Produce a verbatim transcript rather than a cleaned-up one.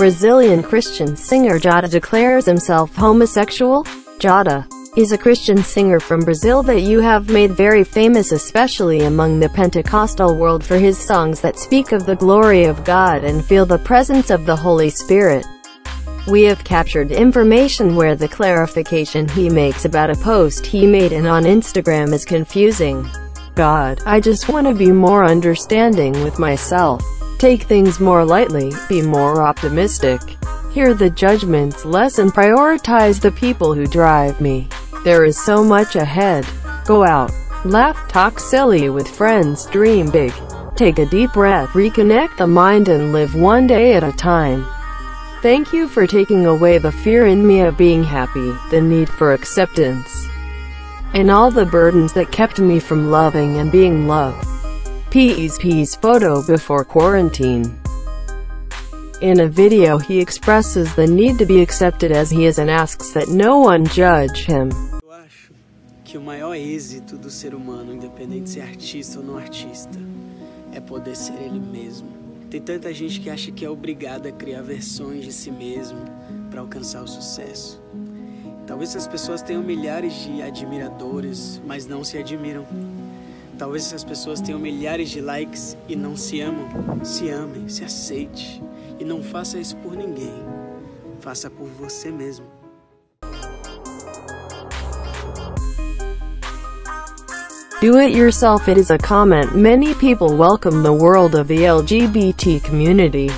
Brazilian Christian singer Jotta declares himself homosexual. Jotta is a Christian singer from Brazil that you have made very famous, especially among the Pentecostal world, for his songs that speak of the glory of God and feel the presence of the Holy Spirit. We have captured information where the clarification he makes about a post he made and on Instagram is confusing. God, I just want to be more understanding with myself, take things more lightly, be more optimistic, hear the judgments less and prioritize the people who drive me. There is so much ahead. Go out, laugh, talk silly with friends, dream big, take a deep breath, reconnect the mind and live one day at a time. Thank you for taking away the fear in me of being happy, the need for acceptance, and all the burdens that kept me from loving and being loved. Peace, peace. Photo before quarantine. In a video he expresses the need to be accepted as he is and asks that no one judge him. Eu acho que o maior êxito do ser humano, independente de ser artista ou não artista, é poder ser ele mesmo. Tem tanta gente que acha que é obrigado a criar versões de si mesmo para alcançar o sucesso. Talvez essas pessoas tenham milhares de admiradores, mas não se admiram. Talvez essas pessoas tenham milhares de likes e não se amam. Se amem, se aceite. E não faça isso por ninguém. Faça por você mesmo. Do it yourself. It is a comment many people welcome the world of the L G B T community.